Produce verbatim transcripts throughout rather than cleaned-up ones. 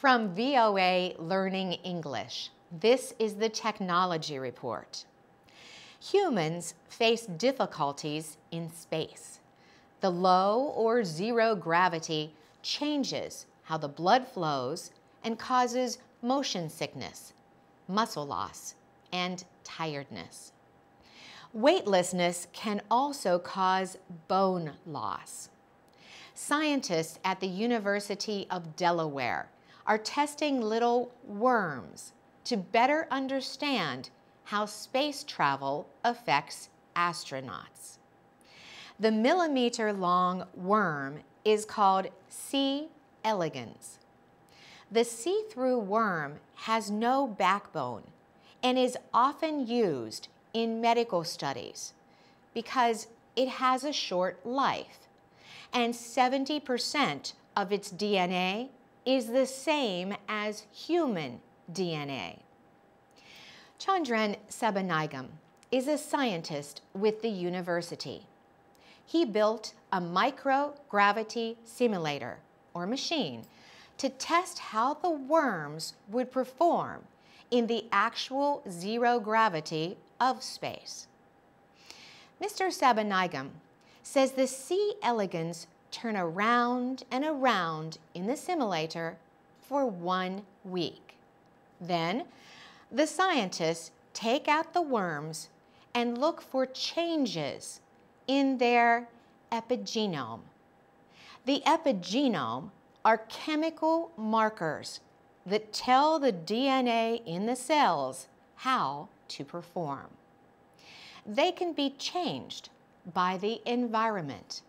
From V O A Learning English, this is the Technology Report. Humans face difficulties in space. The low or zero gravity changes how the blood flows and causes motion sickness, muscle loss, and tiredness. Weightlessness can also cause bone loss. Scientists at the University of Delaware are testing little worms to better understand how space travel affects astronauts. The millimeter-long worm is called C. elegans. The see-through worm has no backbone and is often used in medical studies because it has a short life, and seventy percent of its D N A is the same as human D N A. Chandran Sabanayagam is a scientist with the university. He built a microgravity simulator, or machine, to test how the worms would perform in the actual zero gravity of space. Mister Sabanayagam says the C. elegans turn around and around in the simulator for one week. Then, the scientists take out the worms and look for changes in their epigenome. The epigenome are chemical markers that tell the D N A in the cells how to perform. They can be changed by the environment.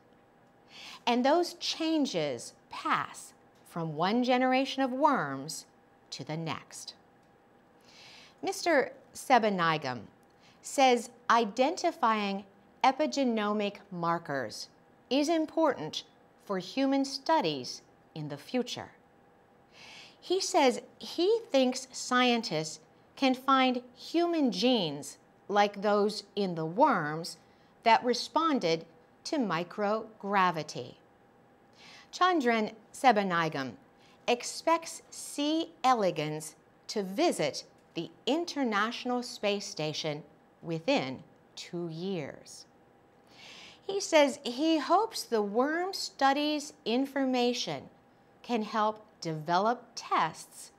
And those changes pass from one generation of worms to the next. Mister Sabanayagam says identifying epigenomic markers is important for human studies in the future. He says he thinks scientists can find human genes like those in the worms that responded to microgravity. Chandran Sabanayagam expects C. elegans to visit the International Space Station within two years. He says he hopes the worm studies information can help develop tests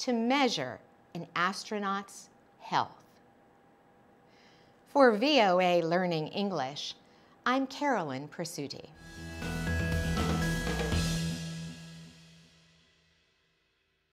to measure an astronaut's health. For V O A Learning English, I'm Carolyn Presutti.